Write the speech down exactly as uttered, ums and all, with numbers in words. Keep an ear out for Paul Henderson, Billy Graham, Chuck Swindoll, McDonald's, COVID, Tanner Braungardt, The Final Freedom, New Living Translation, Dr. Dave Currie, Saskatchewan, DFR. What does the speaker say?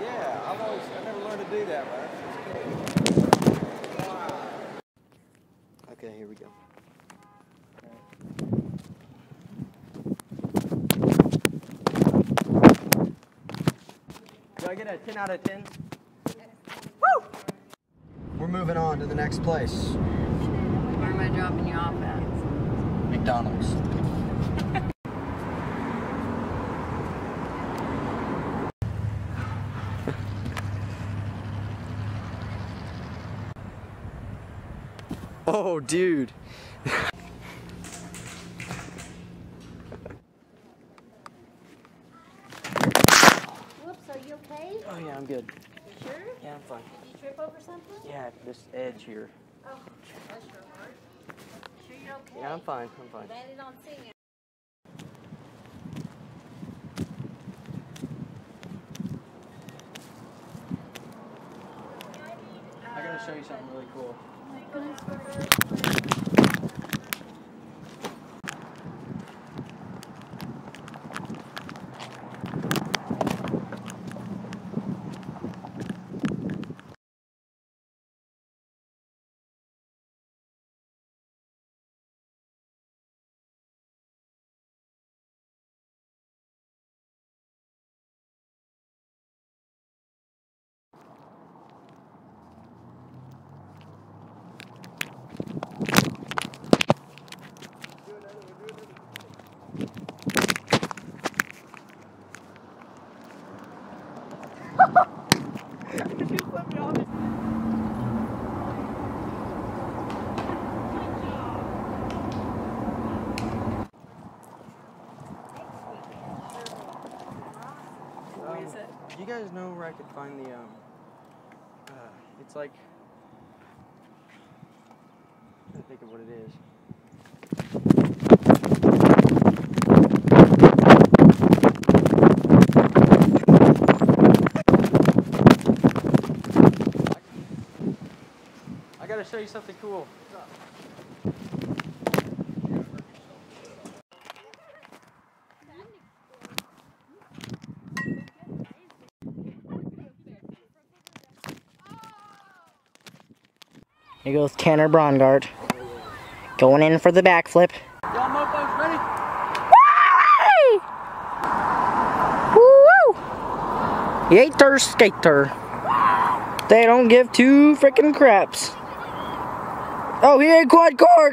Yeah, I've always, I never learned to do that, right? Wow. Okay, here we go. Do I get a ten out of ten? Woo! We're moving on to the next place. Where am I dropping you off at? McDonald's. Oh, dude. Whoops, are you okay? Oh, yeah, I'm good. You sure? Yeah, I'm fine. Did you trip over something? Yeah, this edge here. Oh, that's your heart. Sure you're okay? Yeah, I'm fine. I'm fine. Glad you don't see it. I gotta show you something really cool. You guys know where I could find the, um, uh, it's like, I can't think of what it is. I gotta show you something cool. Here goes Tanner Braungardt, going in for the backflip. Y'all mofos ready? Woo! Yater skater. They don't give two frickin' craps. Oh, he ain't quad cork!